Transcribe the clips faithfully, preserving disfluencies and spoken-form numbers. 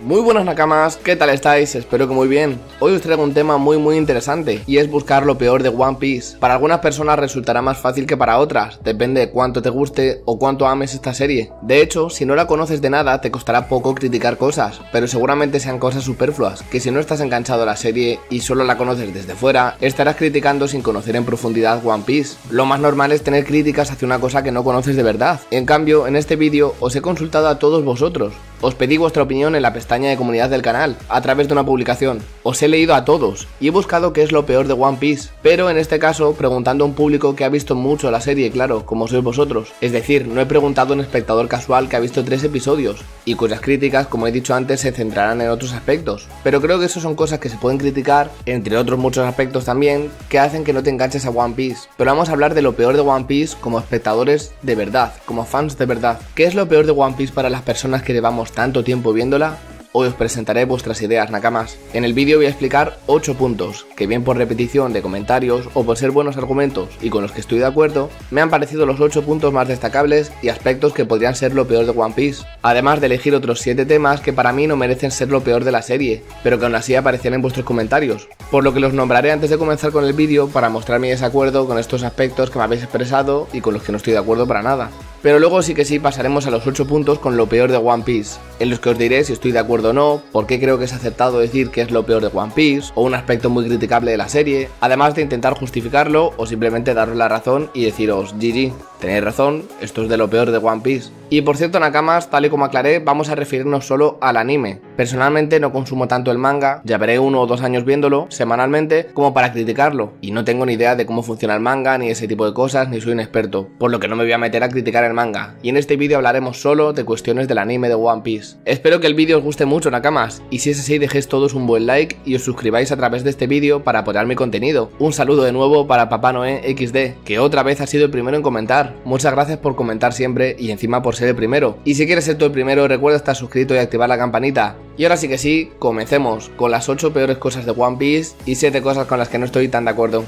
Muy buenas nakamas, ¿qué tal estáis? Espero que muy bien. Hoy os traigo un tema muy muy interesante y es buscar lo peor de One Piece. Para algunas personas resultará más fácil que para otras, depende de cuánto te guste o cuánto ames esta serie. De hecho, si no la conoces de nada te costará poco criticar cosas, pero seguramente sean cosas superfluas, que si no estás enganchado a la serie y solo la conoces desde fuera, estarás criticando sin conocer en profundidad One Piece. Lo más normal es tener críticas hacia una cosa que no conoces de verdad. En cambio, en este vídeo os he consultado a todos vosotros. Os pedí vuestra opinión en la pestaña de comunidad del canal, a través de una publicación. Os he leído a todos, y he buscado qué es lo peor de One Piece, pero en este caso preguntando a un público que ha visto mucho la serie, claro, como sois vosotros. Es decir, no he preguntado a un espectador casual que ha visto tres episodios, y cuyas críticas, como he dicho antes, se centrarán en otros aspectos. Pero creo que eso son cosas que se pueden criticar, entre otros muchos aspectos también, que hacen que no te enganches a One Piece. Pero vamos a hablar de lo peor de One Piece como espectadores de verdad, como fans de verdad. ¿Qué es lo peor de One Piece para las personas que llevamos tanto tiempo viéndola? Hoy os presentaré vuestras ideas nakamas. En el vídeo voy a explicar ocho puntos que, bien por repetición de comentarios o por ser buenos argumentos y con los que estoy de acuerdo, me han parecido los ocho puntos más destacables y aspectos que podrían ser lo peor de One Piece, además de elegir otros siete temas que para mí no merecen ser lo peor de la serie, pero que aún así aparecían en vuestros comentarios, por lo que los nombraré antes de comenzar con el vídeo para mostrar mi desacuerdo con estos aspectos que me habéis expresado y con los que no estoy de acuerdo para nada. Pero luego sí que sí pasaremos a los ocho puntos con lo peor de One Piece, en los que os diré si estoy de acuerdo o no, por qué creo que es acertado decir que es lo peor de One Piece o un aspecto muy criticable de la serie, además de intentar justificarlo o simplemente daros la razón y deciros G G, tenéis razón, esto es de lo peor de One Piece. Y por cierto nakamas, tal y como aclaré, vamos a referirnos solo al anime. Personalmente no consumo tanto el manga, ya veré uno o dos años viéndolo semanalmente como para criticarlo, y no tengo ni idea de cómo funciona el manga ni ese tipo de cosas, ni soy un experto, por lo que no me voy a meter a criticar el manga, y en este vídeo hablaremos solo de cuestiones del anime de One Piece. Espero que el vídeo os guste mucho nakamas, y si es así dejéis todos un buen like y os suscribáis a través de este vídeo para apoyar mi contenido. Un saludo de nuevo para Papá Noé equis de, que otra vez ha sido el primero en comentar. Muchas gracias por comentar siempre y encima por ser el primero. Y si quieres ser tú el primero, recuerda estar suscrito y activar la campanita. Y ahora sí que sí, comencemos con las ocho peores cosas de One Piece y siete cosas con las que no estoy tan de acuerdo.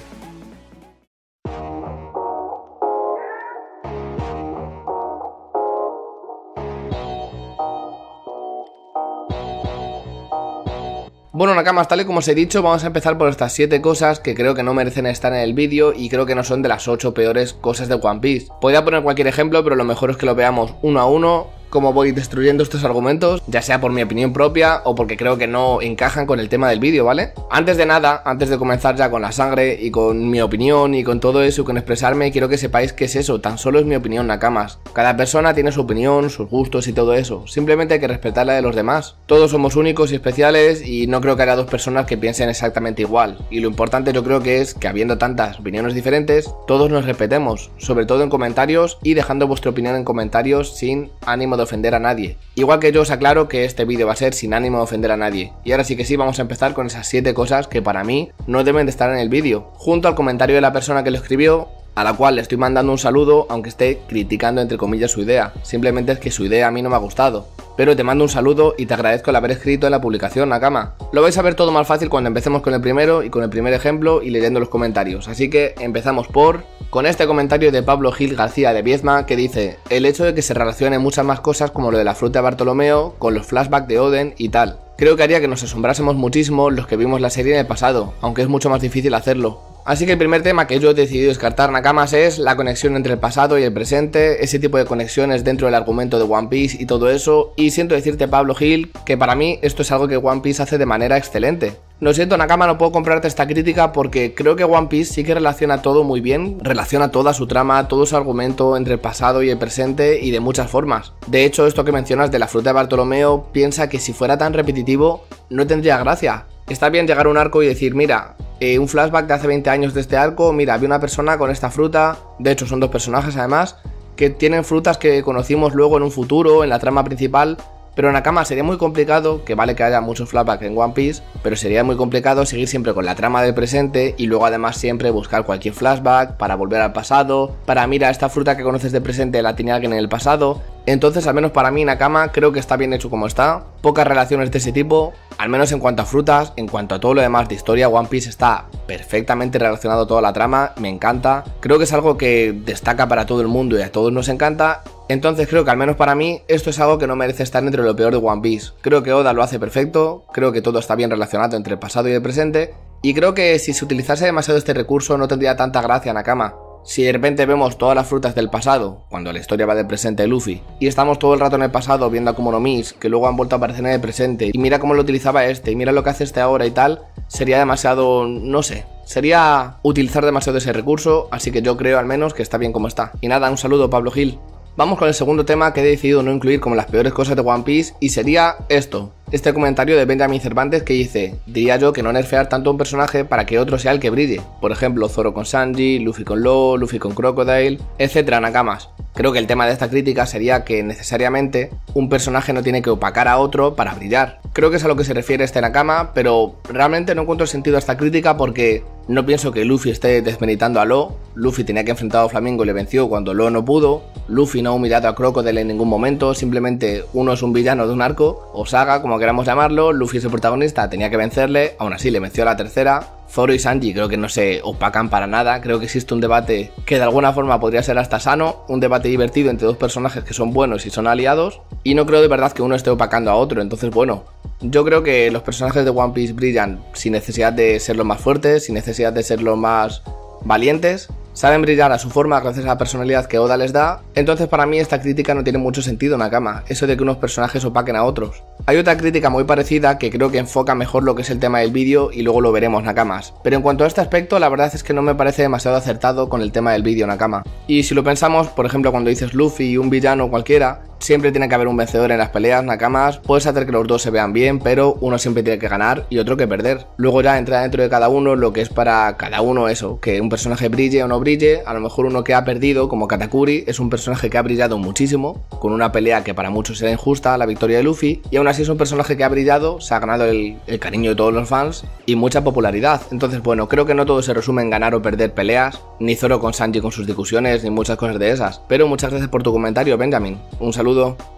Bueno nakamas, tal y como os he dicho, vamos a empezar por estas siete cosas que creo que no merecen estar en el vídeo y creo que no son de las ocho peores cosas de One Piece. Podría poner cualquier ejemplo, pero lo mejor es que lo veamos uno a uno, cómo voy destruyendo estos argumentos, ya sea por mi opinión propia o porque creo que no encajan con el tema del vídeo, ¿vale? Antes de nada, antes de comenzar ya con la sangre y con mi opinión y con todo eso, con expresarme, quiero que sepáis que es eso, tan solo es mi opinión nakamas. Cada persona tiene su opinión, sus gustos y todo eso, simplemente hay que respetar la de los demás. Todos somos únicos y especiales y no creo que haya dos personas que piensen exactamente igual, y lo importante yo creo que es que habiendo tantas opiniones diferentes, todos nos respetemos, sobre todo en comentarios y dejando vuestra opinión en comentarios sin ánimo de de ofender a nadie. Igual que yo os aclaro que este vídeo va a ser sin ánimo de ofender a nadie. Y ahora sí que sí, vamos a empezar con esas siete cosas que para mí no deben de estar en el vídeo. Junto al comentario de la persona que lo escribió, a la cual le estoy mandando un saludo, aunque esté criticando entre comillas su idea. Simplemente es que su idea a mí no me ha gustado. Pero te mando un saludo y te agradezco el haber escrito en la publicación, nakama. Lo vais a ver todo más fácil cuando empecemos con el primero y con el primer ejemplo y leyendo los comentarios. Así que empezamos por... con este comentario de Pablo Gil García de Viezma que dice: el hecho de que se relacione muchas más cosas como lo de la fruta de Bartolomeo con los flashbacks de Oden y tal. Creo que haría que nos asombrásemos muchísimo los que vimos la serie en el pasado, aunque es mucho más difícil hacerlo. Así que el primer tema que yo he decidido descartar, nakamas, es la conexión entre el pasado y el presente, ese tipo de conexiones dentro del argumento de One Piece y todo eso, y siento decirte, Pablo Gil, que para mí esto es algo que One Piece hace de manera excelente. Lo siento nakama, no puedo comprarte esta crítica porque creo que One Piece sí que relaciona todo muy bien, relaciona toda su trama, todo su argumento entre el pasado y el presente y de muchas formas. De hecho, esto que mencionas de la fruta de Bartolomeo, piensa que si fuera tan repetitivo no tendría gracia. Está bien llegar a un arco y decir, mira, eh, un flashback de hace veinte años de este arco, mira, había una persona con esta fruta, de hecho son dos personajes además, que tienen frutas que conocimos luego en un futuro, en la trama principal. Pero nakama, sería muy complicado, que vale que haya muchos flashbacks en One Piece, pero sería muy complicado seguir siempre con la trama del presente y luego además siempre buscar cualquier flashback para volver al pasado, para mira esta fruta que conoces de presente la tenía alguien en el pasado. Entonces al menos para mí nakama, creo que está bien hecho como está, pocas relaciones de ese tipo, al menos en cuanto a frutas, en cuanto a todo lo demás de historia, One Piece está perfectamente relacionado a toda la trama, me encanta, creo que es algo que destaca para todo el mundo y a todos nos encanta. Entonces creo que al menos para mí esto es algo que no merece estar entre lo peor de One Piece. Creo que Oda lo hace perfecto, creo que todo está bien relacionado entre el pasado y el presente, y creo que si se utilizase demasiado este recurso no tendría tanta gracia, Nakama. Si de repente vemos todas las frutas del pasado, cuando la historia va del presente de Luffy, y estamos todo el rato en el pasado viendo a Akuma no Mi, que luego han vuelto a aparecer en el presente, y mira cómo lo utilizaba este, y mira lo que hace este ahora y tal, sería demasiado... no sé. Sería utilizar demasiado ese recurso, así que yo creo al menos que está bien como está. Y nada, un saludo, Pablo Gil. Vamos con el segundo tema que he decidido no incluir como las peores cosas de One Piece, y sería esto. Este comentario de Benjamin Cervantes que dice: diría yo que no nerfear tanto a un personaje para que otro sea el que brille. Por ejemplo, Zoro con Sanji, Luffy con Law, Luffy con Crocodile, etcétera, nakamas. Creo que el tema de esta crítica sería que necesariamente un personaje no tiene que opacar a otro para brillar. Creo que es a lo que se refiere este nakama, pero realmente no encuentro sentido a esta crítica porque no pienso que Luffy esté desmeritando a Law. Luffy tenía que enfrentar a Doflamingo y le venció cuando Law no pudo. Luffy no ha humillado a Crocodile en ningún momento, simplemente uno es un villano de un arco, o saga, como queramos llamarlo. Luffy es el protagonista, tenía que vencerle, aún así le venció a la tercera. Zoro y Sanji creo que no se opacan para nada, creo que existe un debate que de alguna forma podría ser hasta sano, un debate divertido entre dos personajes que son buenos y son aliados, y no creo de verdad que uno esté opacando a otro, entonces bueno, yo creo que los personajes de One Piece brillan sin necesidad de ser los más fuertes, sin necesidad de ser los más valientes, saben brillar a su forma gracias a la personalidad que Oda les da, entonces para mí esta crítica no tiene mucho sentido, nakama, eso de que unos personajes opaquen a otros. Hay otra crítica muy parecida que creo que enfoca mejor lo que es el tema del vídeo y luego lo veremos, nakamas, pero en cuanto a este aspecto la verdad es que no me parece demasiado acertado con el tema del vídeo, nakama, y si lo pensamos, por ejemplo cuando dices Luffy y un villano cualquiera, siempre tiene que haber un vencedor en las peleas, nakamas, puedes hacer que los dos se vean bien, pero uno siempre tiene que ganar y otro que perder. Luego ya entra dentro de cada uno lo que es para cada uno eso, que un personaje brille o no brille, a lo mejor uno que ha perdido, como Katakuri, es un personaje que ha brillado muchísimo, con una pelea que para muchos era injusta, la victoria de Luffy, y aún así es un personaje que ha brillado, se ha ganado el, el cariño de todos los fans y mucha popularidad. Entonces bueno, creo que no todo se resume en ganar o perder peleas, ni Zoro con Sanji con sus discusiones, ni muchas cosas de esas, pero muchas gracias por tu comentario, Benjamin, un saludo.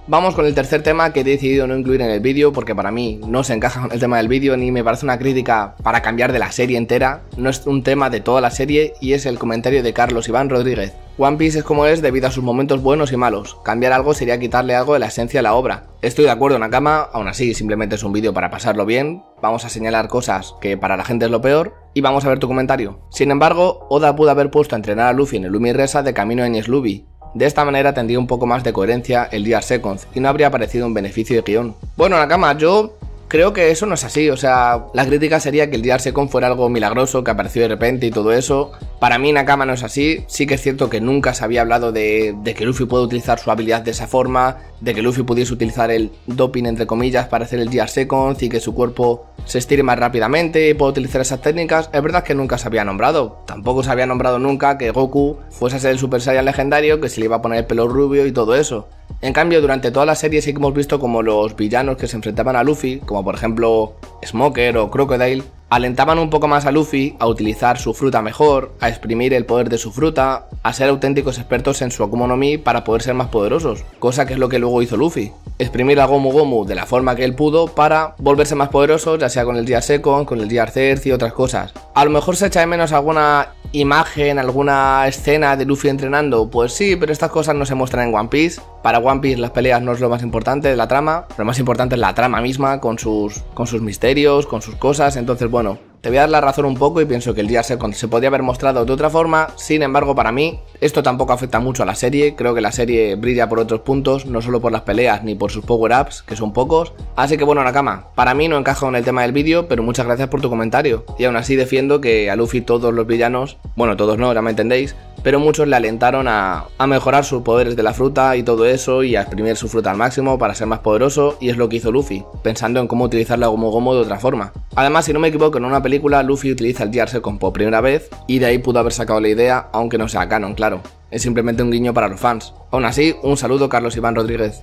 Vamos con el tercer tema que he decidido no incluir en el vídeo porque para mí no se encaja con el tema del vídeo ni me parece una crítica para cambiar de la serie entera, no es un tema de toda la serie y es el comentario de Carlos Iván Rodríguez. One Piece es como es debido a sus momentos buenos y malos, cambiar algo sería quitarle algo de la esencia de la obra. Estoy de acuerdo, nakama, aún así simplemente es un vídeo para pasarlo bien, vamos a señalar cosas que para la gente es lo peor y vamos a ver tu comentario. Sin embargo, Oda pudo haber puesto a entrenar a Luffy en el Umi Resa de camino a Enies Lobby. De esta manera tendría un poco más de coherencia el Gear Second y no habría aparecido un beneficio de guión. Bueno, nakama, yo creo que eso no es así, o sea, la crítica sería que el Gear Second fuera algo milagroso, que apareció de repente y todo eso. Para mí, nakama, no es así, sí que es cierto que nunca se había hablado de, de que Luffy puede utilizar su habilidad de esa forma, de que Luffy pudiese utilizar el doping, entre comillas, para hacer el Gear Second y que su cuerpo se estire más rápidamente y pueda utilizar esas técnicas. Es verdad que nunca se había nombrado, tampoco se había nombrado nunca que Goku fuese a ser el Super Saiyan legendario, que se le iba a poner el pelo rubio y todo eso. En cambio, durante toda la serie sí que hemos visto como los villanos que se enfrentaban a Luffy, como por ejemplo Smoker o Crocodile, alentaban un poco más a Luffy a utilizar su fruta mejor, a exprimir el poder de su fruta, a ser auténticos expertos en su Akuma no Mi para poder ser más poderosos, cosa que es lo que luego hizo Luffy, exprimir a Gomu Gomu de la forma que él pudo para volverse más poderoso, ya sea con el Gear Second, con el Gear Third y otras cosas. A lo mejor se echa de menos alguna imagen, alguna escena de Luffy entrenando, pues sí, pero estas cosas no se muestran en One Piece. Para One Piece las peleas no es lo más importante de la trama, lo más importante es la trama misma, con sus, con sus misterios, con sus cosas, entonces bueno, te voy a dar la razón un poco y pienso que el Gear Second se podría haber mostrado de otra forma, sin embargo para mí esto tampoco afecta mucho a la serie, creo que la serie brilla por otros puntos, no solo por las peleas ni por sus power-ups, que son pocos, así que bueno, nakama, para mí no encaja con el tema del vídeo, pero muchas gracias por tu comentario, y aún así defiendo que a Luffy todos los villanos, bueno todos no, ya me entendéis, pero muchos le alentaron a, a mejorar sus poderes de la fruta y todo eso y a exprimir su fruta al máximo para ser más poderoso y es lo que hizo Luffy, pensando en cómo utilizar la Gomu Gomu de otra forma. Además, si no me equivoco, en una película Luffy utiliza el Gear Second por primera vez y de ahí pudo haber sacado la idea, aunque no sea canon, claro. Es simplemente un guiño para los fans. Aún así, un saludo, Carlos Iván Rodríguez.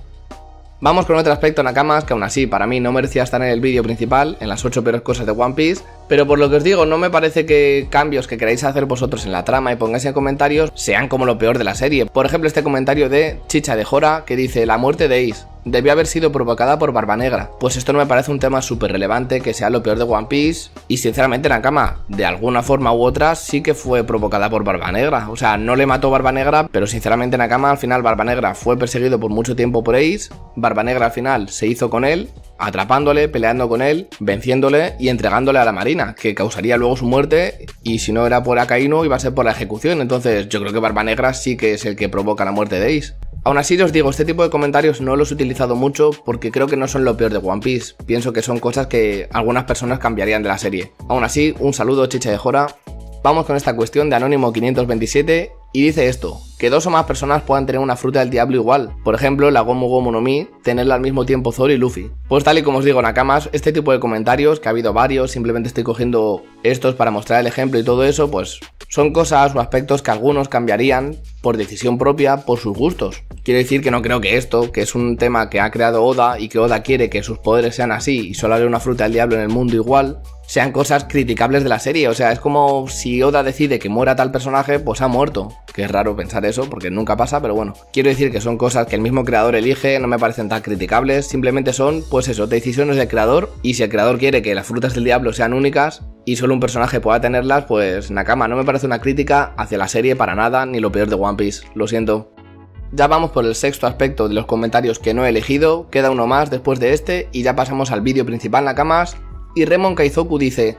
Vamos con otro aspecto, nakamas, que aún así para mí no merecía estar en el vídeo principal, en las ocho peores cosas de One Piece, Pero por lo que os digo, no me parece que cambios que queráis hacer vosotros en la trama y pongáis en comentarios sean como lo peor de la serie. Por ejemplo, este comentario de Chicha de Jora que dice: la muerte de Ace debió haber sido provocada por Barba Negra. Pues esto no me parece un tema súper relevante que sea lo peor de One Piece. Y sinceramente, Nakama, de alguna forma u otra, sí que fue provocada por Barba Negra. O sea, no le mató Barba Negra, pero sinceramente, Nakama, al final Barba Negra fue perseguido por mucho tiempo por Ace. Barba Negra al final se hizo con él, atrapándole, peleando con él, venciéndole y entregándole a la marina, que causaría luego su muerte. Y si no era por Akaino, iba a ser por la ejecución. Entonces yo creo que Barba Negra sí que es el que provoca la muerte de Ace. Aún así, os digo, este tipo de comentarios no los he utilizado mucho porque creo que no son lo peor de One Piece. Pienso que son cosas que algunas personas cambiarían de la serie. Aún así, un saludo, Chicha de Jora. Vamos con esta cuestión de Anónimo quinientos veintisiete y dice esto: que dos o más personas puedan tener una fruta del diablo igual, por ejemplo la Gomu Gomu no Mi, tenerla al mismo tiempo Zoro y Luffy. Pues tal y como os digo, Nakamas, este tipo de comentarios, que ha habido varios, simplemente estoy cogiendo estos para mostrar el ejemplo y todo eso, pues son cosas o aspectos que algunos cambiarían por decisión propia, por sus gustos. Quiero decir que no creo que esto, que es un tema que ha creado Oda y que Oda quiere que sus poderes sean así y solo haya una fruta del diablo en el mundo igual, sean cosas criticables de la serie. O sea, es como si Oda decide que muera tal personaje, pues ha muerto. Que es raro pensar eso, porque nunca pasa, pero bueno. Quiero decir que son cosas que el mismo creador elige, no me parecen tan criticables, simplemente son, pues eso, decisiones del creador. Y si el creador quiere que las frutas del diablo sean únicas y solo un personaje pueda tenerlas, pues Nakama, no me parece una crítica hacia la serie para nada, ni lo peor de One Piece, lo siento. Ya vamos por el sexto aspecto de los comentarios que no he elegido, queda uno más después de este y ya pasamos al vídeo principal, Nakamas. Y Remon Kaizoku dice: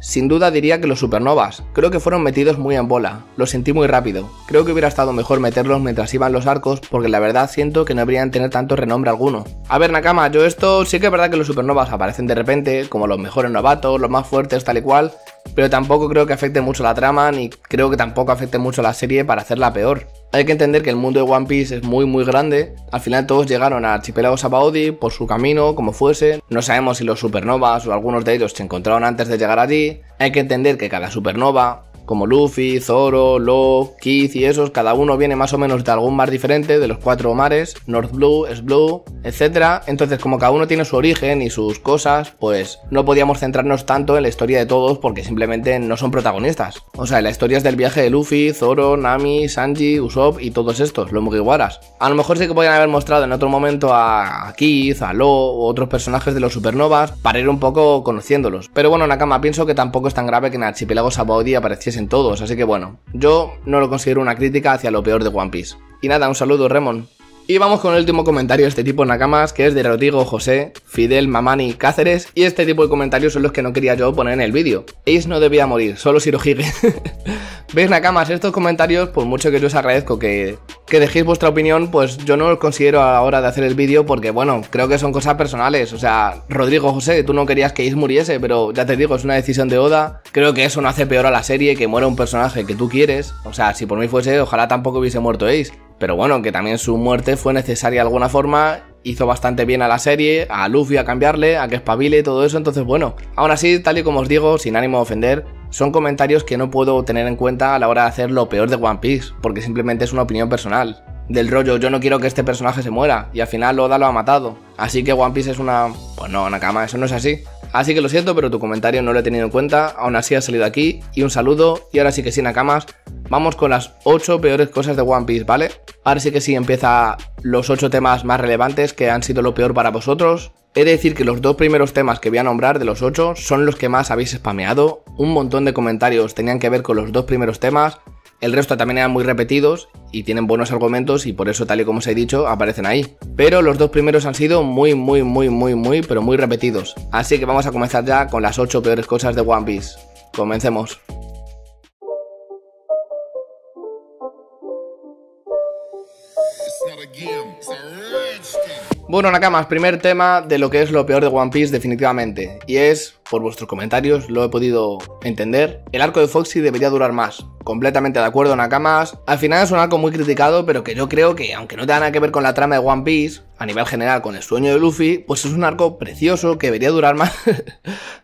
sin duda diría que los supernovas, creo que fueron metidos muy en bola, los sentí muy rápido, creo que hubiera estado mejor meterlos mientras iban los arcos porque la verdad siento que no deberían tener tanto renombre alguno. A ver, Nakama, yo esto sí que es verdad que los supernovas aparecen de repente como los mejores novatos, los más fuertes, tal y cual, pero tampoco creo que afecte mucho la trama ni creo que tampoco afecte mucho la serie para hacerla peor. Hay que entender que el mundo de One Piece es muy muy grande, al final todos llegaron al archipiélago Sabaody por su camino, como fuese, no sabemos si los supernovas o algunos de ellos se encontraron antes de llegar allí. Hay que entender que cada supernova, como Luffy, Zoro, Law, Keith y esos, cada uno viene más o menos de algún mar diferente, de los cuatro mares, North Blue, East Blue, etcétera. Entonces como cada uno tiene su origen y sus cosas, pues no podíamos centrarnos tanto en la historia de todos porque simplemente no son protagonistas. O sea, la historia es del viaje de Luffy, Zoro, Nami, Sanji, Usopp y todos estos, los Mugiwaras. A lo mejor sí que podían haber mostrado en otro momento a Keith, a Law o otros personajes de los supernovas para ir un poco conociéndolos. Pero bueno, Nakama, pienso que tampoco es tan grave que en el archipiélago Sabaody apareciesen todos, así que bueno, yo no lo considero una crítica hacia lo peor de One Piece. Y nada, un saludo, Remon. Y vamos con el último comentario de este tipo, Nakamas, que es de Rodrigo José, Fidel Mamani Cáceres, y este tipo de comentarios son los que no quería yo poner en el vídeo. Ace no debía morir, solo Shirohige. ¿Veis, Nakamas? Estos comentarios, por mucho que yo os agradezco que, que dejéis vuestra opinión, pues yo no los considero a la hora de hacer el vídeo porque, bueno, creo que son cosas personales. O sea, Rodrigo José, tú no querías que Ace muriese, pero ya te digo, es una decisión de Oda. Creo que eso no hace peor a la serie, que muera un personaje que tú quieres. O sea, si por mí fuese, ojalá tampoco hubiese muerto Ace. Pero bueno, que también su muerte fue necesaria de alguna forma, hizo bastante bien a la serie, a Luffy a cambiarle, a que espabile, todo eso, entonces bueno. Aún así, tal y como os digo, sin ánimo de ofender, son comentarios que no puedo tener en cuenta a la hora de hacer lo peor de One Piece, porque simplemente es una opinión personal. Del rollo, yo no quiero que este personaje se muera, y al final Oda lo ha matado. Así que One Piece es una... pues no, Nakama, eso no es así. Así que lo siento, pero tu comentario no lo he tenido en cuenta, aún así ha salido aquí, y un saludo, y ahora sí que sí, Nakamas, vamos con las ocho peores cosas de One Piece, ¿vale? Ahora sí que sí, empieza los ocho temas más relevantes que han sido lo peor para vosotros. He de decir que los dos primeros temas que voy a nombrar de los ocho son los que más habéis spameado, un montón de comentarios tenían que ver con los dos primeros temas, el resto también eran muy repetidos y tienen buenos argumentos y por eso, tal y como os he dicho, aparecen ahí. Pero los dos primeros han sido muy, muy, muy, muy, muy, pero muy repetidos. Así que vamos a comenzar ya con las ocho peores cosas de One Piece. Comencemos. Bueno, Nakamas, primer tema de lo que es lo peor de One Piece definitivamente. Y es, por vuestros comentarios, lo he podido entender, el arco de Foxy debería durar más. Completamente de acuerdo, Nakamas. Al final es un arco muy criticado, pero que yo creo que, aunque no tenga nada que ver con la trama de One Piece, a nivel general con el sueño de Luffy, pues es un arco precioso que debería durar más.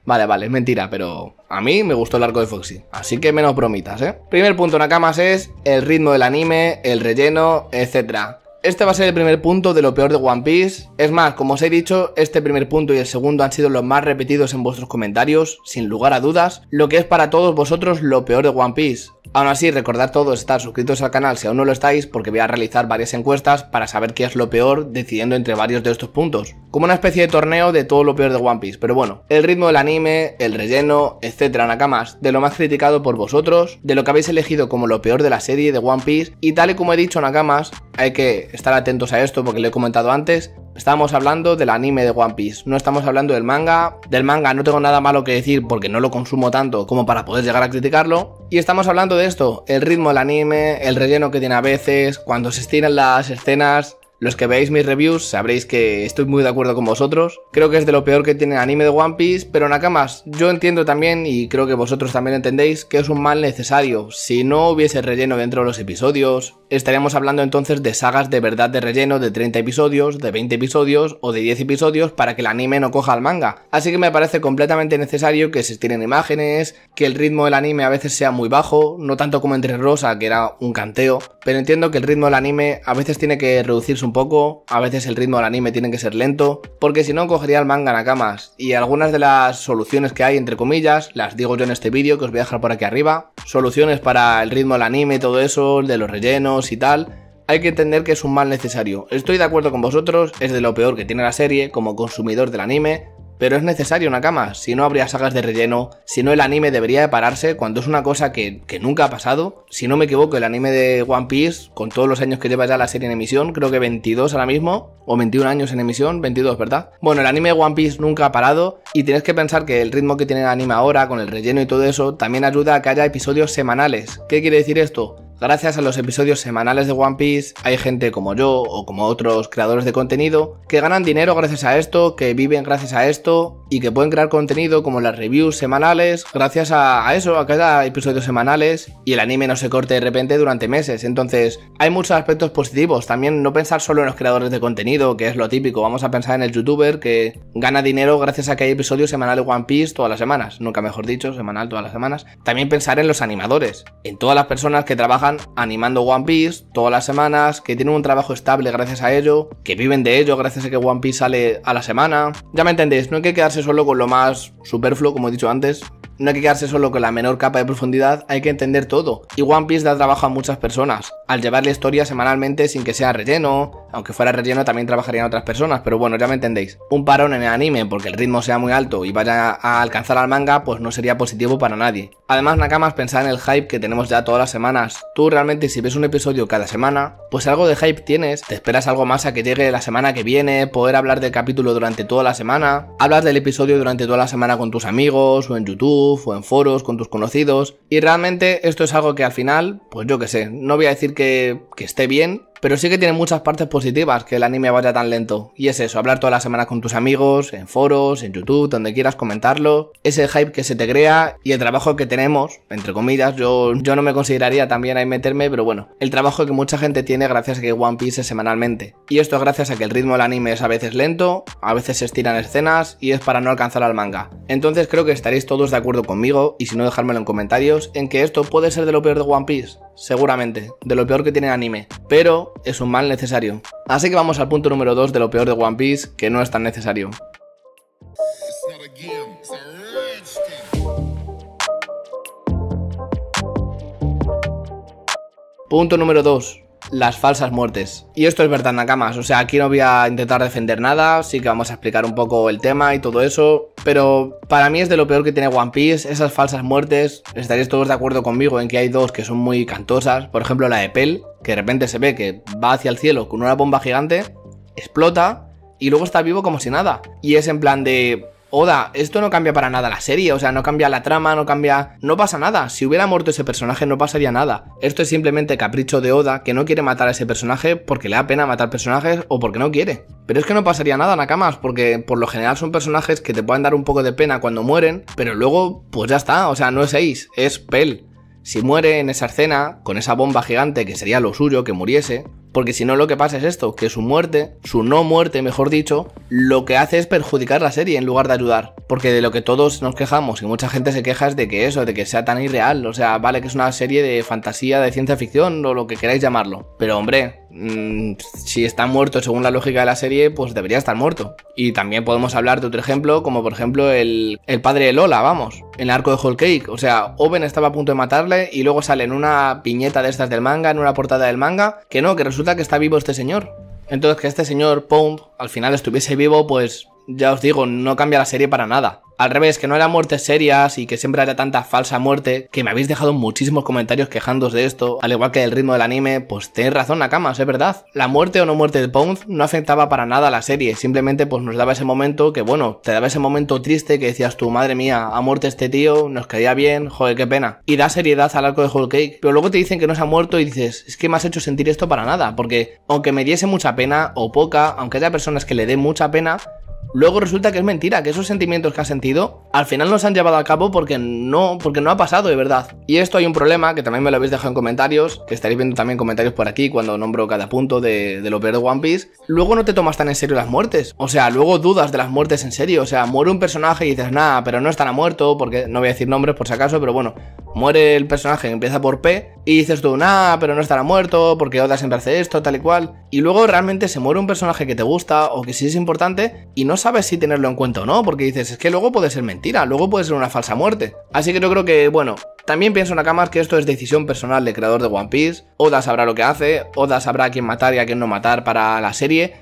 Vale, vale, es mentira, pero a mí me gustó el arco de Foxy, así que menos bromitas, ¿eh? Primer punto, Nakamas, es el ritmo del anime, el relleno, etcétera. Este va a ser el primer punto de lo peor de One Piece. Es más, como os he dicho, este primer punto y el segundo han sido los más repetidos en vuestros comentarios, sin lugar a dudas, lo que es para todos vosotros lo peor de One Piece. Aún así, recordad todos estar suscritos al canal si aún no lo estáis, porque voy a realizar varias encuestas para saber qué es lo peor, decidiendo entre varios de estos puntos. Como una especie de torneo de todo lo peor de One Piece, pero bueno, el ritmo del anime, el relleno, etcétera, nakamas, de lo más criticado por vosotros, de lo que habéis elegido como lo peor de la serie de One Piece, y tal y como he dicho, nakamas, hay que estar atentos a esto porque lo he comentado antes. Estamos hablando del anime de One Piece, no estamos hablando del manga. Del manga no tengo nada malo que decir porque no lo consumo tanto como para poder llegar a criticarlo. Y estamos hablando de esto, el ritmo del anime, el relleno que tiene a veces, cuando se estiran las escenas. Los que veáis mis reviews sabréis que estoy muy de acuerdo con vosotros. Creo que es de lo peor que tiene el anime de One Piece, pero nakamas, yo entiendo también, y creo que vosotros también entendéis, que es un mal necesario. Si no hubiese relleno dentro de los episodios, estaríamos hablando entonces de sagas de verdad de relleno de treinta episodios, de veinte episodios o de diez episodios para que el anime no coja al manga. Así que me parece completamente necesario que se estiren imágenes, que el ritmo del anime a veces sea muy bajo, no tanto como Entre Rosa, que era un canteo, pero entiendo que el ritmo del anime a veces tiene que reducirse un poco, a veces el ritmo del anime tiene que ser lento, porque si no cogería el manga, nakamas. Y algunas de las soluciones que hay, entre comillas, las digo yo en este vídeo, que os voy a dejar por aquí arriba, soluciones para el ritmo del anime, todo eso, de los rellenos y tal. Hay que entender que es un mal necesario. Estoy de acuerdo con vosotros, es de lo peor que tiene la serie como consumidor del anime, pero es necesario, nakamas. Si no habría sagas de relleno, si no el anime debería de pararse, cuando es una cosa que, que nunca ha pasado. Si no me equivoco, el anime de One Piece, con todos los años que lleva ya la serie en emisión, creo que veintidós ahora mismo, o veintiún años en emisión, veintidós, ¿verdad? Bueno, el anime de One Piece nunca ha parado, y tienes que pensar que el ritmo que tiene el anime ahora, con el relleno y todo eso, también ayuda a que haya episodios semanales. ¿Qué quiere decir esto? Gracias a los episodios semanales de One Piece hay gente como yo o como otros creadores de contenido que ganan dinero gracias a esto, que viven gracias a esto y que pueden crear contenido como las reviews semanales gracias a eso, a que haya episodios semanales y el anime no se corte de repente durante meses. Entonces hay muchos aspectos positivos, también no pensar solo en los creadores de contenido, que es lo típico, vamos a pensar en el youtuber que gana dinero gracias a que hay episodios semanales de One Piece todas las semanas, nunca mejor dicho, semanal todas las semanas. También pensar en los animadores, en todas las personas que trabajan animando One Piece todas las semanas, que tienen un trabajo estable gracias a ello, que viven de ello gracias a que One Piece sale a la semana. Ya me entendéis, no hay que quedarse solo con lo más superfluo, como he dicho antes. No hay que quedarse solo con la menor capa de profundidad, hay que entender todo. Y One Piece da trabajo a muchas personas, al llevarle historia semanalmente sin que sea relleno. Aunque fuera relleno también trabajarían otras personas, pero bueno, ya me entendéis. Un parón en el anime porque el ritmo sea muy alto y vaya a alcanzar al manga, pues no sería positivo para nadie. Además, nakamas, pensad en el hype que tenemos ya todas las semanas. Tú realmente si ves un episodio cada semana, pues algo de hype tienes. Te esperas algo más a que llegue la semana que viene, poder hablar del capítulo durante toda la semana. Hablas del episodio durante toda la semana con tus amigos o en YouTube o en foros con tus conocidos, y realmente esto es algo que al final, pues yo que sé, no voy a decir que, que esté bien, pero sí que tiene muchas partes positivas que el anime vaya tan lento. Y es eso, hablar toda la semana con tus amigos, en foros, en YouTube, donde quieras comentarlo, ese hype que se te crea y el trabajo que tenemos, entre comillas, yo, yo no me consideraría también ahí meterme, pero bueno, el trabajo que mucha gente tiene gracias a que One Piece es semanalmente. Y esto es gracias a que el ritmo del anime es a veces lento, a veces se estiran escenas y es para no alcanzar al manga. Entonces creo que estaréis todos de acuerdo conmigo, y si no, dejármelo en comentarios, en que esto puede ser de lo peor de One Piece, seguramente, de lo peor que tiene el anime, pero es un mal necesario. Así que vamos al punto número dos de lo peor de One Piece, que no es tan necesario. Punto número dos. Las falsas muertes. Y esto es verdad, nakamas, o sea, aquí no voy a intentar defender nada, sí que vamos a explicar un poco el tema y todo eso, pero para mí es de lo peor que tiene One Piece, esas falsas muertes. Estaréis todos de acuerdo conmigo en que hay dos que son muy cantosas, por ejemplo la de Pell, que de repente se ve que va hacia el cielo con una bomba gigante, explota y luego está vivo como si nada, y es en plan de... Oda, esto no cambia para nada la serie, o sea, no cambia la trama, no cambia... No pasa nada, si hubiera muerto ese personaje no pasaría nada. Esto es simplemente capricho de Oda, que no quiere matar a ese personaje porque le da pena matar personajes o porque no quiere. Pero es que no pasaría nada, nakamas, porque por lo general son personajes que te pueden dar un poco de pena cuando mueren, pero luego, pues ya está, o sea, no es Ace, es Pell. Si muere en esa escena, con esa bomba gigante, que sería lo suyo, que muriese... Porque si no, lo que pasa es esto, que su muerte, su no muerte mejor dicho, lo que hace es perjudicar la serie en lugar de ayudar. Porque de lo que todos nos quejamos y mucha gente se queja es de que eso, de que sea tan irreal. O sea, vale que es una serie de fantasía, de ciencia ficción o lo que queráis llamarlo. Pero hombre, mmm, si está muerto según la lógica de la serie, pues debería estar muerto. Y también podemos hablar de otro ejemplo, como por ejemplo el, el padre de Lola, vamos, en el arco de Whole Cake. O sea, Oden estaba a punto de matarle y luego sale en una piñeta de estas del manga, en una portada del manga, que no, que resulta que está vivo este señor. Entonces, que este señor Pound al final estuviese vivo, pues ya os digo, no cambia la serie para nada. Al revés, que no eran muertes serias y que siempre haya tanta falsa muerte, que me habéis dejado muchísimos comentarios quejándos de esto, al igual que del ritmo del anime, pues tenéis razón, Nakama, es verdad. La muerte o no muerte de Pound no afectaba para nada a la serie, simplemente pues nos daba ese momento que, bueno, te daba ese momento triste que decías tú, madre mía, ha muerto este tío, nos caía bien, joder, qué pena. Y da seriedad al arco de Whole Cake, pero luego te dicen que no se ha muerto y dices, es que me has hecho sentir esto para nada, porque aunque me diese mucha pena o poca, aunque haya personas que le den mucha pena, luego resulta que es mentira, que esos sentimientos que has sentido al final no se han llevado a cabo porque no, porque no ha pasado de verdad. Y esto hay un problema que también me lo habéis dejado en comentarios, que estaréis viendo también comentarios por aquí cuando nombro cada punto de, de lo peor de One Piece. Luego no te tomas tan en serio las muertes, o sea, luego dudas de las muertes en serio. O sea, muere un personaje y dices, nada, pero no estará muerto, porque no voy a decir nombres por si acaso, pero bueno, muere el personaje que empieza por P y dices tú, nada, pero no estará muerto porque Oda siempre hace esto, tal y cual. Y luego realmente se muere un personaje que te gusta o que sí es importante y no sabes si tenerlo en cuenta o no, porque dices, es que luego puede ser mentira, luego puede ser una falsa muerte. Así que yo creo que, bueno, también pienso, Nakama, que esto es decisión personal del creador de One Piece. Oda sabrá lo que hace, Oda sabrá a quién matar y a quién no matar para la serie,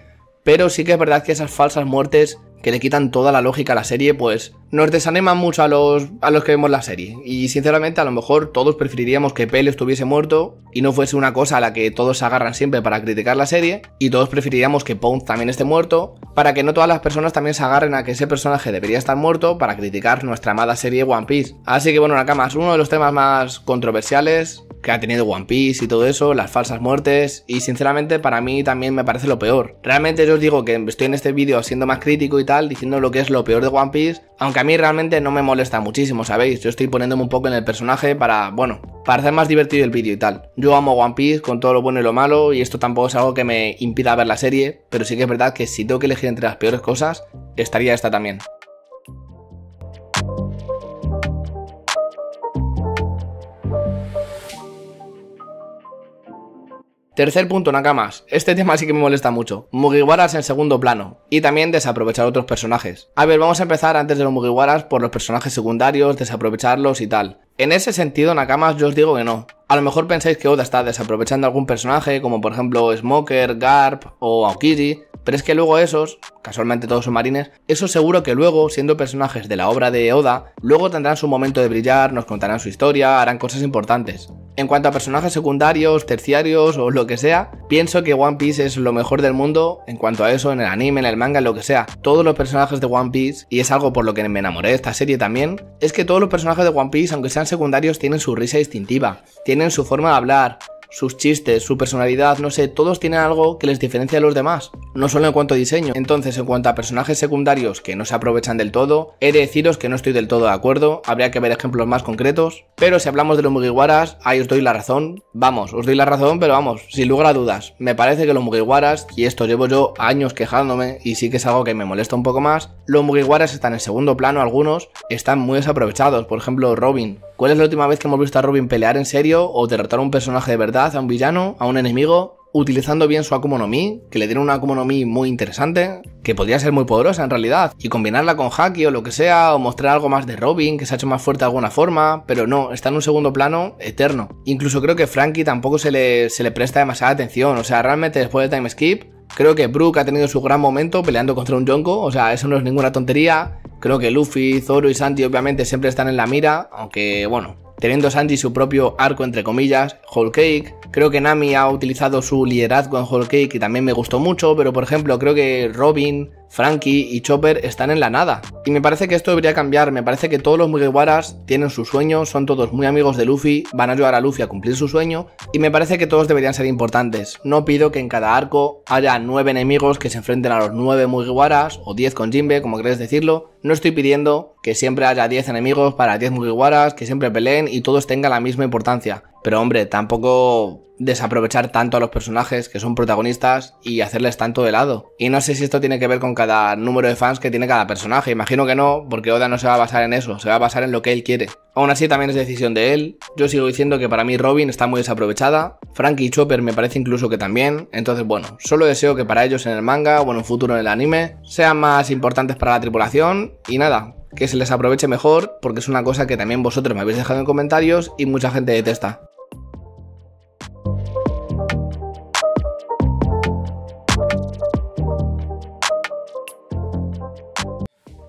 pero sí que es verdad que esas falsas muertes que le quitan toda la lógica a la serie, pues nos desaniman mucho a los, a los que vemos la serie. Y sinceramente a lo mejor todos preferiríamos que Pell estuviese muerto y no fuese una cosa a la que todos se agarran siempre para criticar la serie, y todos preferiríamos que Pound también esté muerto, para que no todas las personas también se agarren a que ese personaje debería estar muerto para criticar nuestra amada serie One Piece. Así que bueno, Nakama, es uno de los temas más controversiales que ha tenido One Piece y todo eso, las falsas muertes, y sinceramente para mí también me parece lo peor. Realmente yo os digo que estoy en este vídeo siendo más crítico y tal, diciendo lo que es lo peor de One Piece, aunque a mí realmente no me molesta muchísimo, ¿sabéis? Yo estoy poniéndome un poco en el personaje para, bueno, para hacer más divertido el vídeo y tal. Yo amo One Piece con todo lo bueno y lo malo, y esto tampoco es algo que me impida ver la serie, pero sí que es verdad que si tengo que elegir entre las peores cosas, estaría esta también. Tercer punto, Nakamas, este tema sí que me molesta mucho, Mugiwaras en segundo plano, y también desaprovechar otros personajes. A ver, vamos a empezar antes de los Mugiwaras por los personajes secundarios, desaprovecharlos y tal. En ese sentido, Nakamas, yo os digo que no. A lo mejor pensáis que Oda está desaprovechando algún personaje, como por ejemplo Smoker, Garp o Aokiji, pero es que luego esos, casualmente todos son marines, eso seguro que luego, siendo personajes de la obra de Oda, luego tendrán su momento de brillar, nos contarán su historia, harán cosas importantes. En cuanto a personajes secundarios, terciarios o lo que sea, pienso que One Piece es lo mejor del mundo en cuanto a eso, en el anime, en el manga, en lo que sea. Todos los personajes de One Piece, y es algo por lo que me enamoré de esta serie también, es que todos los personajes de One Piece, aunque sean secundarios, tienen su risa distintiva, tienen su forma de hablar, sus chistes, su personalidad, no sé, todos tienen algo que les diferencia de los demás, no solo en cuanto a diseño. Entonces, en cuanto a personajes secundarios que no se aprovechan del todo, he de deciros que no estoy del todo de acuerdo, habría que ver ejemplos más concretos, pero si hablamos de los Mugiwaras, ahí os doy la razón, vamos, os doy la razón, pero vamos, sin lugar a dudas, me parece que los Mugiwaras, y esto llevo yo años quejándome, y sí que es algo que me molesta un poco más, los Mugiwaras están en segundo plano, algunos están muy desaprovechados, por ejemplo Robin. ¿Cuál es la última vez que hemos visto a Robin pelear en serio o derrotar a un personaje de verdad, a un villano, a un enemigo, utilizando bien su Akuma no Mi, que le dieron una Akuma no Mi muy interesante, que podría ser muy poderosa en realidad, y combinarla con Haki o lo que sea, o mostrar algo más de Robin, que se ha hecho más fuerte de alguna forma, pero no, está en un segundo plano eterno? Incluso creo que Frankie tampoco se le, se le presta demasiada atención, o sea, realmente después de Time Skip, creo que Brook ha tenido su gran momento peleando contra un Yonko, o sea, eso no es ninguna tontería. Creo que Luffy, Zoro y Sanji obviamente siempre están en la mira, aunque bueno, teniendo Sanji su propio arco entre comillas, Whole Cake. Creo que Nami ha utilizado su liderazgo en Whole Cake y también me gustó mucho, pero por ejemplo creo que Robin, Frankie y Chopper están en la nada. Y me parece que esto debería cambiar, me parece que todos los Mugiwaras tienen sus sueños, son todos muy amigos de Luffy, van a ayudar a Luffy a cumplir su sueño, y me parece que todos deberían ser importantes. No pido que en cada arco haya nueve enemigos que se enfrenten a los nueve Mugiwaras, o diez con Jinbe, como queréis decirlo. No estoy pidiendo que siempre haya diez enemigos para diez Mugiwaras, que siempre peleen y todos tengan la misma importancia. Pero hombre, tampoco desaprovechar tanto a los personajes que son protagonistas y hacerles tanto de lado. Y no sé si esto tiene que ver con cada número de fans que tiene cada personaje. Imagino que no, porque Oda no se va a basar en eso, se va a basar en lo que él quiere. Aún así también es decisión de él. Yo sigo diciendo que para mí Robin está muy desaprovechada, Frankie y Chopper me parece incluso que también. Entonces bueno, solo deseo que para ellos en el manga o en un futuro en el anime sean más importantes para la tripulación y nada, que se les aproveche mejor, porque es una cosa que también vosotros me habéis dejado en comentarios y mucha gente detesta.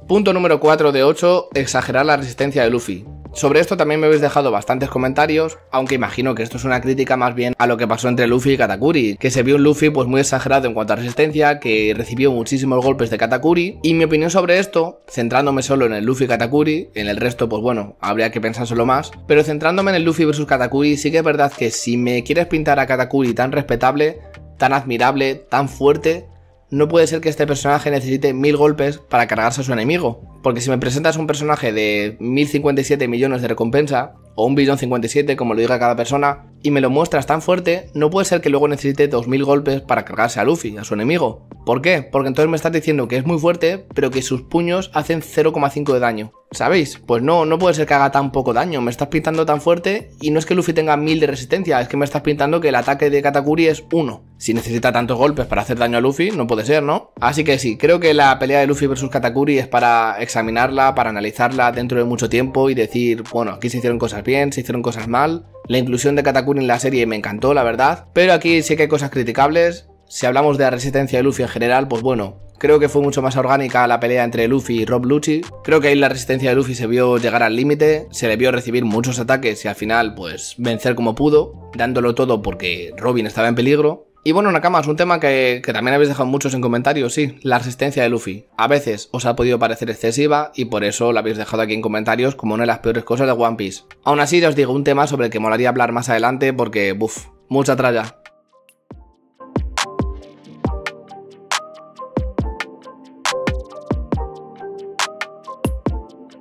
Punto número cuatro de ocho, exagerar la resistencia de Luffy. Sobre esto también me habéis dejado bastantes comentarios, aunque imagino que esto es una crítica más bien a lo que pasó entre Luffy y Katakuri, que se vio un Luffy pues muy exagerado en cuanto a resistencia, que recibió muchísimos golpes de Katakuri, y mi opinión sobre esto, centrándome solo en el Luffy Katakuri, en el resto pues bueno, habría que pensárselo más, pero centrándome en el Luffy versus Katakuri, sí que es verdad que si me quieres pintar a Katakuri tan respetable, tan admirable, tan fuerte, no puede ser que este personaje necesite mil golpes para cargarse a su enemigo, porque si me presentas un personaje de mil cincuenta y siete millones de recompensa, o un billón cincuenta y siete como lo diga cada persona, y me lo muestras tan fuerte, no puede ser que luego necesite dos mil golpes para cargarse a Luffy, a su enemigo. ¿Por qué? Porque entonces me estás diciendo que es muy fuerte, pero que sus puños hacen cero coma cinco de daño. ¿Sabéis? Pues no, no puede ser que haga tan poco daño, me estás pintando tan fuerte y no es que Luffy tenga mil de resistencia, es que me estás pintando que el ataque de Katakuri es uno. Si necesita tantos golpes para hacer daño a Luffy, no puede ser, ¿no? Así que sí, creo que la pelea de Luffy versus Katakuri es para examinarla, para analizarla dentro de mucho tiempo y decir, bueno, aquí se hicieron cosas bien, se hicieron cosas mal. La inclusión de Katakuri en la serie me encantó, la verdad, pero aquí sí que hay cosas criticables. Si hablamos de la resistencia de Luffy en general, pues bueno, creo que fue mucho más orgánica la pelea entre Luffy y Rob Lucci. Creo que ahí la resistencia de Luffy se vio llegar al límite, se le vio recibir muchos ataques y al final pues vencer como pudo, dándolo todo porque Robin estaba en peligro. Y bueno, Nakama, es un tema que, que también habéis dejado muchos en comentarios, sí, la resistencia de Luffy. A veces os ha podido parecer excesiva y por eso la habéis dejado aquí en comentarios como una de las peores cosas de One Piece. Aún así, ya os digo, un tema sobre el que molaría hablar más adelante porque, buf, mucha tralla.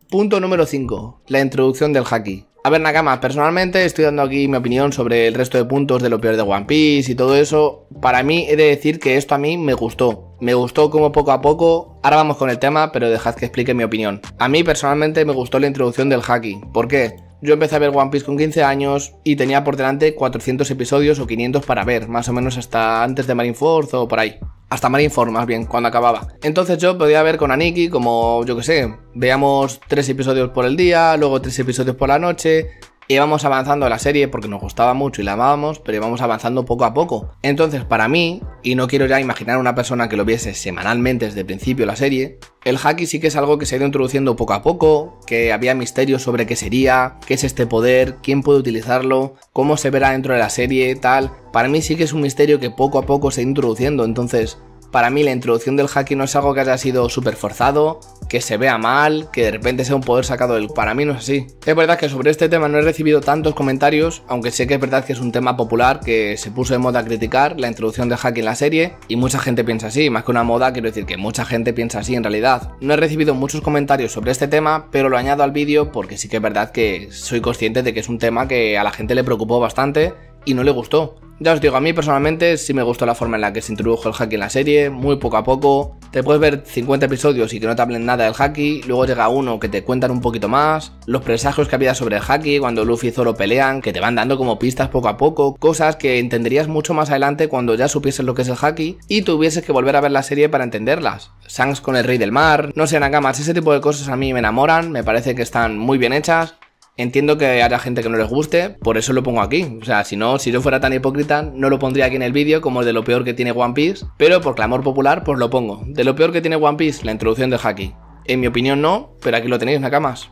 Punto número cinco, la introducción del Haki. A ver, Nakama, personalmente estoy dando aquí mi opinión sobre el resto de puntos de lo peor de One Piece y todo eso. Para mí, he de decir que esto a mí me gustó. Me gustó como poco a poco. Ahora vamos con el tema, pero dejad que explique mi opinión. A mí, personalmente, me gustó la introducción del Haki. ¿Por qué? Yo empecé a ver One Piece con quince años y tenía por delante cuatrocientos episodios o quinientos para ver, más o menos hasta antes de Marine Force o por ahí. Hasta Marine Force, más bien, cuando acababa. Entonces yo podía ver con Aniki como, yo que sé, veíamos tres episodios por el día, luego tres episodios por la noche. Íbamos avanzando la serie porque nos gustaba mucho y la amábamos, pero íbamos avanzando poco a poco. Entonces para mí, y no quiero ya imaginar una persona que lo viese semanalmente desde el principio la serie, el Haki sí que es algo que se ha ido introduciendo poco a poco, que había misterios sobre qué sería, qué es este poder, quién puede utilizarlo, cómo se verá dentro de la serie, tal. Para mí sí que es un misterio que poco a poco se ha ido introduciendo, entonces para mí la introducción del Haki no es algo que haya sido súper forzado, que se vea mal, que de repente sea un poder sacado del... Para mí no es así. Es verdad que sobre este tema no he recibido tantos comentarios, aunque sé que es verdad que es un tema popular que se puso de moda a criticar la introducción del Haki en la serie, y mucha gente piensa así, más que una moda quiero decir que mucha gente piensa así en realidad. No he recibido muchos comentarios sobre este tema, pero lo añado al vídeo porque sí que es verdad que soy consciente de que es un tema que a la gente le preocupó bastante y no le gustó. Ya os digo, a mí personalmente sí me gustó la forma en la que se introdujo el Haki en la serie, muy poco a poco. Te puedes ver cincuenta episodios y que no te hablen nada del Haki, luego llega uno que te cuentan un poquito más, los presagios que había sobre el Haki cuando Luffy y Zoro pelean, que te van dando como pistas poco a poco, cosas que entenderías mucho más adelante cuando ya supieses lo que es el Haki y tuvieses que volver a ver la serie para entenderlas. Shanks con el Rey del Mar, no sé, Nakamas, ese tipo de cosas a mí me enamoran, me parece que están muy bien hechas. Entiendo que haya gente que no les guste, por eso lo pongo aquí. O sea, si no, si yo fuera tan hipócrita, no lo pondría aquí en el vídeo como de lo peor que tiene One Piece, pero por clamor popular, pues lo pongo. De lo peor que tiene One Piece, la introducción del Haki. En mi opinión no, pero aquí lo tenéis, Nakamas.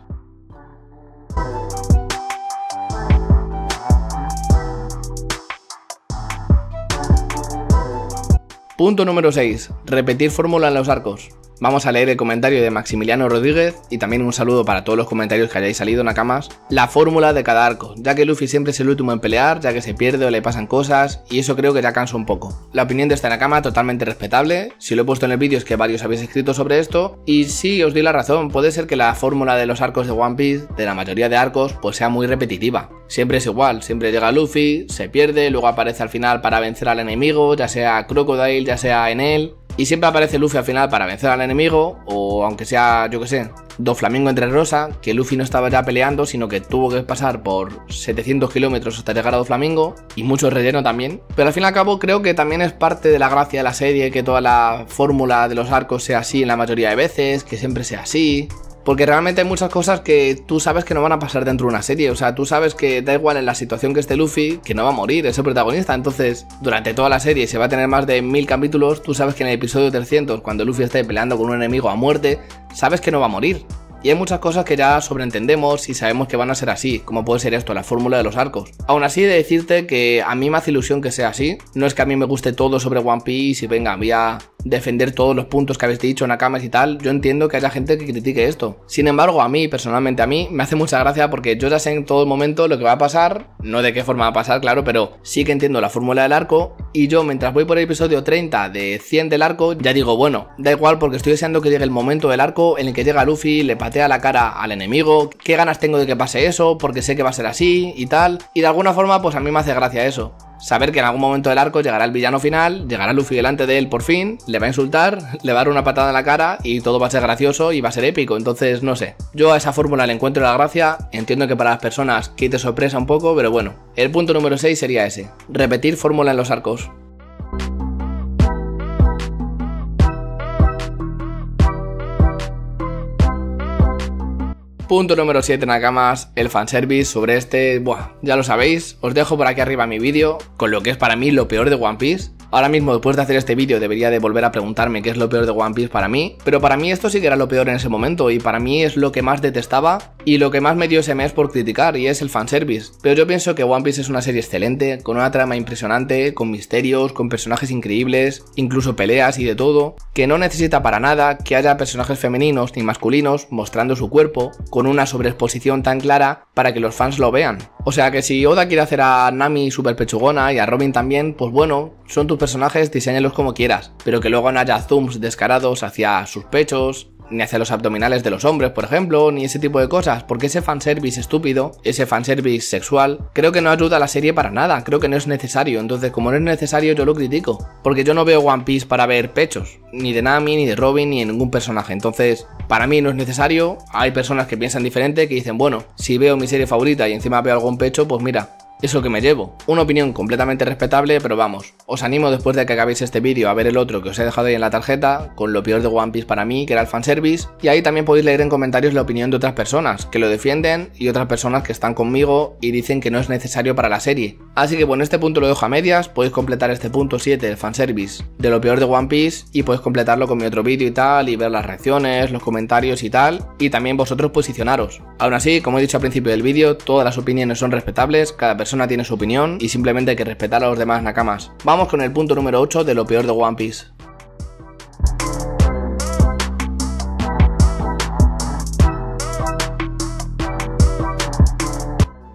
Punto número seis. Repetir fórmula en los arcos. Vamos a leer el comentario de Maximiliano Rodríguez y también un saludo para todos los comentarios que hayáis salido, nakamas. La fórmula de cada arco, ya que Luffy siempre es el último en pelear, ya que se pierde o le pasan cosas, y eso creo que ya cansa un poco. La opinión de esta nakama totalmente respetable, si lo he puesto en el vídeo es que varios habéis escrito sobre esto, y sí, os doy la razón, puede ser que la fórmula de los arcos de One Piece, de la mayoría de arcos, pues sea muy repetitiva. Siempre es igual, siempre llega Luffy, se pierde, luego aparece al final para vencer al enemigo, ya sea Crocodile, ya sea Enel. Y siempre aparece Luffy al final para vencer al enemigo, o aunque sea, yo que sé, Doflamingo entre Rosa, que Luffy no estaba ya peleando, sino que tuvo que pasar por setecientos kilómetros hasta llegar a Doflamingo, y mucho relleno también. Pero al fin y al cabo creo que también es parte de la gracia de la serie que toda la fórmula de los arcos sea así en la mayoría de veces, que siempre sea así. Porque realmente hay muchas cosas que tú sabes que no van a pasar dentro de una serie. O sea, tú sabes que da igual en la situación que esté Luffy, que no va a morir, es el protagonista. Entonces, durante toda la serie se va a tener más de mil capítulos. Tú sabes que en el episodio trescientos, cuando Luffy esté peleando con un enemigo a muerte, sabes que no va a morir. Y hay muchas cosas que ya sobreentendemos y sabemos que van a ser así, como puede ser esto, la fórmula de los arcos. Aún así, he de decirte que a mí me hace ilusión que sea así. No es que a mí me guste todo sobre One Piece y venga, voy a defender todos los puntos que habéis dicho, nakamas y tal. Yo entiendo que haya gente que critique esto. Sin embargo, a mí, personalmente, a mí, me hace mucha gracia porque yo ya sé en todo momento lo que va a pasar. No de qué forma va a pasar, claro, pero sí que entiendo la fórmula del arco. Y yo, mientras voy por el episodio treinta de cien del arco, ya digo, bueno, da igual porque estoy deseando que llegue el momento del arco en el que llega Luffy, le patea la cara al enemigo, qué ganas tengo de que pase eso, porque sé que va a ser así y tal, y de alguna forma pues a mí me hace gracia eso, saber que en algún momento del arco llegará el villano final, llegará Luffy delante de él por fin, le va a insultar, le va a dar una patada en la cara y todo va a ser gracioso y va a ser épico. Entonces no sé, yo a esa fórmula le encuentro la gracia, entiendo que para las personas que te sorpresa un poco, pero bueno, el punto número seis sería ese, repetir fórmula en los arcos. Punto número siete, nakamas, el fanservice sobre este, buah, ya lo sabéis, os dejo por aquí arriba mi vídeo, con lo que es para mí lo peor de One Piece. Ahora mismo, después de hacer este vídeo, debería de volver a preguntarme qué es lo peor de One Piece para mí, pero para mí esto sí que era lo peor en ese momento, y para mí es lo que más detestaba, y lo que más me dio ese mes por criticar, y es el fanservice. Pero yo pienso que One Piece es una serie excelente, con una trama impresionante, con misterios, con personajes increíbles, incluso peleas y de todo, que no necesita para nada que haya personajes femeninos ni masculinos mostrando su cuerpo, con una sobreexposición tan clara para que los fans lo vean. O sea que si Oda quiere hacer a Nami super pechugona y a Robin también, pues bueno, son tus personajes, diseñalos como quieras, pero que luego no haya zooms descarados hacia sus pechos, ni hacia los abdominales de los hombres, por ejemplo, ni ese tipo de cosas, porque ese fanservice estúpido, ese fanservice sexual, creo que no ayuda a la serie para nada, creo que no es necesario. Entonces, como no es necesario, yo lo critico, porque yo no veo One Piece para ver pechos, ni de Nami, ni de Robin, ni de ningún personaje. Entonces, para mí no es necesario. Hay personas que piensan diferente, que dicen, bueno, si veo mi serie favorita y encima veo algún pecho, pues mira, es lo que me llevo. Una opinión completamente respetable, pero vamos, os animo después de que acabéis este vídeo a ver el otro que os he dejado ahí en la tarjeta, con lo peor de One Piece para mí, que era el fanservice, y ahí también podéis leer en comentarios la opinión de otras personas que lo defienden y otras personas que están conmigo y dicen que no es necesario para la serie. Así que bueno, este punto lo dejo a medias, podéis completar este punto siete del fanservice de lo peor de One Piece y podéis completarlo con mi otro vídeo y tal, y ver las reacciones, los comentarios y tal, y también vosotros posicionaros. Aún así, como he dicho al principio del vídeo, todas las opiniones son respetables, cada persona tiene su opinión y simplemente hay que respetar a los demás, nakamas. Vamos con el punto número ocho de lo peor de One Piece.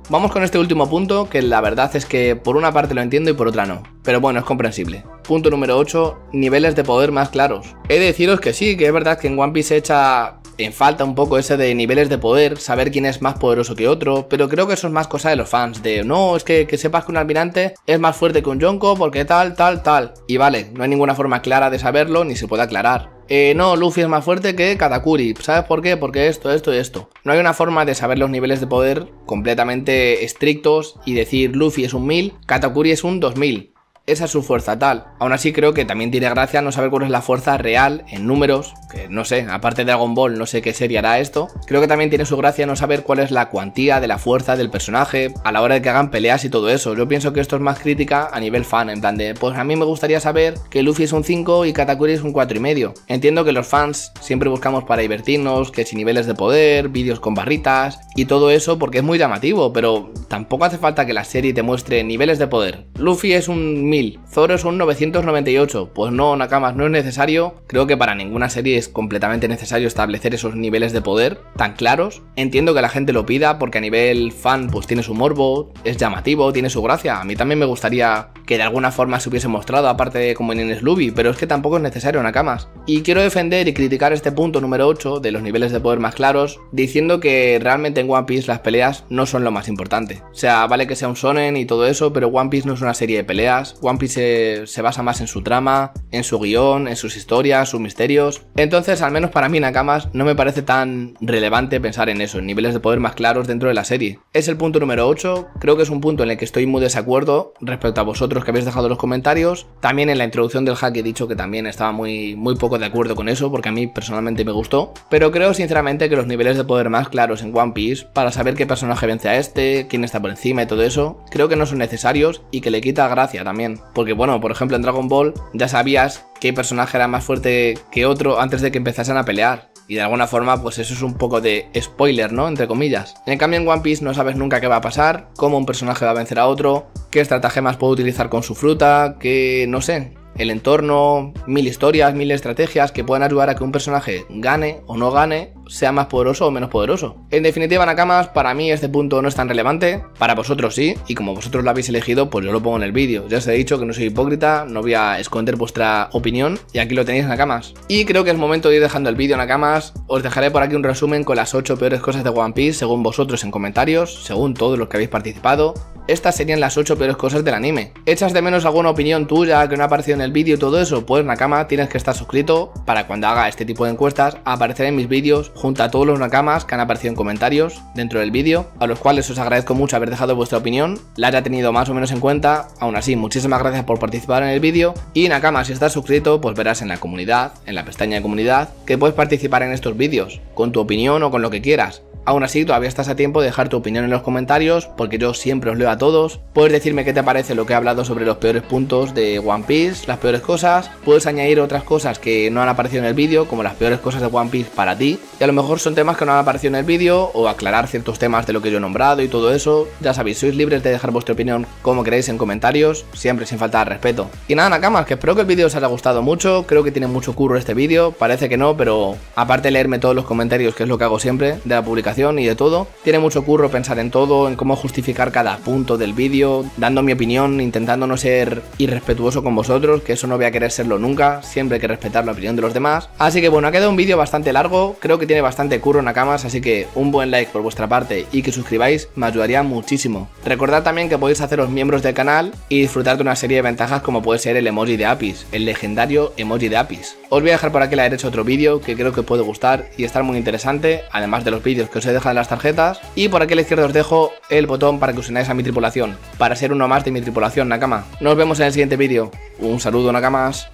Vamos con este último punto, que la verdad es que por una parte lo entiendo y por otra no, pero bueno, es comprensible. Punto número ocho, niveles de poder más claros. He de deciros que sí, que es verdad que en One Piece se echa en falta un poco ese de niveles de poder, saber quién es más poderoso que otro, pero creo que eso es más cosa de los fans, de no, es que, que sepas que un almirante es más fuerte que un Yonko porque tal, tal, tal, y vale, no hay ninguna forma clara de saberlo ni se puede aclarar. Eh, no, Luffy es más fuerte que Katakuri, ¿sabes por qué? Porque esto, esto y esto. No hay una forma de saber los niveles de poder completamente estrictos y decir Luffy es un mil, Katakuri es un dos mil. Esa es su fuerza tal. Aún así creo que también tiene gracia no saber cuál es la fuerza real en números, que no sé, aparte de Dragon Ball no sé qué serie hará esto. Creo que también tiene su gracia no saber cuál es la cuantía de la fuerza del personaje a la hora de que hagan peleas y todo eso. Yo pienso que esto es más crítica a nivel fan, en plan de, pues a mí me gustaría saber que Luffy es un cinco y Katakuri es un cuatro y medio. Entiendo que los fans siempre buscamos para divertirnos, que si niveles de poder, vídeos con barritas y todo eso porque es muy llamativo, pero tampoco hace falta que la serie te muestre niveles de poder. Luffy es un mil. Zoro es un novecientos noventa y ocho. Pues no, nakamas, no es necesario. Creo que para ninguna serie es completamente necesario establecer esos niveles de poder tan claros. Entiendo que la gente lo pida porque a nivel fan pues tiene su morbo, es llamativo, tiene su gracia. A mí también me gustaría que de alguna forma se hubiese mostrado, aparte de como en Sluffy, pero es que tampoco es necesario, nakamas. Y quiero defender y criticar este punto número ocho de los niveles de poder más claros, diciendo que realmente en One Piece las peleas no son lo más importante. O sea, vale que sea un shonen y todo eso, pero One Piece no es una serie de peleas. One Piece se, se basa más en su trama, en su guión, en sus historias, sus misterios. Entonces, al menos para mí, nakamas, no me parece tan relevante pensar en eso, en niveles de poder más claros dentro de la serie. Es el punto número ocho, creo que es un punto en el que estoy muy desacuerdo respecto a vosotros que habéis dejado los comentarios. También en la introducción del hack he dicho que también estaba muy, muy poco de acuerdo con eso, porque a mí personalmente me gustó. Pero creo sinceramente que los niveles de poder más claros en One Piece, para saber qué personaje vence a este, quién está por encima y todo eso, creo que no son necesarios y que le quita gracia también. Porque bueno, por ejemplo en Dragon Ball ya sabías qué personaje era más fuerte que otro antes de que empezasen a pelear. Y de alguna forma, pues eso es un poco de spoiler, ¿no? Entre comillas. En cambio, en One Piece no sabes nunca qué va a pasar, cómo un personaje va a vencer a otro, qué estratagemas puede utilizar con su fruta, qué... no sé... el entorno, mil historias, mil estrategias que puedan ayudar a que un personaje gane o no gane, sea más poderoso o menos poderoso. En definitiva, nakamas, para mí este punto no es tan relevante, para vosotros sí, y como vosotros lo habéis elegido, pues yo lo pongo en el vídeo. Ya os he dicho que no soy hipócrita, no voy a esconder vuestra opinión, y aquí lo tenéis, nakamas. Y creo que es momento de ir dejando el vídeo, nakamas. Os dejaré por aquí un resumen con las ocho peores cosas de One Piece, según vosotros en comentarios, según todos los que habéis participado. Estas serían las ocho peores cosas del anime. ¿Echas de menos alguna opinión tuya que no ha aparecido en el vídeo y todo eso? Pues nakama, tienes que estar suscrito para cuando haga este tipo de encuestas aparecer en mis vídeos junto a todos los nakamas que han aparecido en comentarios dentro del vídeo, a los cuales os agradezco mucho haber dejado vuestra opinión, la haya tenido más o menos en cuenta. Aún así, muchísimas gracias por participar en el vídeo. Y nakama, si estás suscrito, pues verás en la comunidad, en la pestaña de comunidad, que puedes participar en estos vídeos con tu opinión o con lo que quieras. Aún así, todavía estás a tiempo de dejar tu opinión en los comentarios, porque yo siempre os leo a todos. Puedes decirme qué te parece lo que he hablado sobre los peores puntos de One Piece, las peores cosas. Puedes añadir otras cosas que no han aparecido en el vídeo, como las peores cosas de One Piece para ti. Y a lo mejor son temas que no han aparecido en el vídeo, o aclarar ciertos temas de lo que yo he nombrado y todo eso. Ya sabéis, sois libres de dejar vuestra opinión como queréis en comentarios, siempre sin falta de respeto. Y nada, nakamas, que espero que el vídeo os haya gustado mucho. Creo que tiene mucho curro este vídeo, parece que no, pero aparte de leerme todos los comentarios, que es lo que hago siempre, de la publicación y de todo, tiene mucho curro pensar en todo, en cómo justificar cada punto del vídeo, dando mi opinión, intentando no ser irrespetuoso con vosotros, que eso no voy a querer serlo nunca, siempre hay que respetar la opinión de los demás. Así que bueno, ha quedado un vídeo bastante largo, creo que tiene bastante curro, nakamas, así que un buen like por vuestra parte y que suscribáis me ayudaría muchísimo. Recordad también que podéis haceros miembros del canal y disfrutar de una serie de ventajas como puede ser el emoji de Apis, el legendario emoji de Apis. Os voy a dejar por aquí la derecha otro vídeo que creo que os puede gustar y estar muy interesante, además de los vídeos que os he dejado en las tarjetas, y por aquí a la izquierda os dejo el botón para que os unáis a mi tripulación, para ser uno más de mi tripulación, nakama. Nos vemos en el siguiente vídeo. Un saludo, nakamas.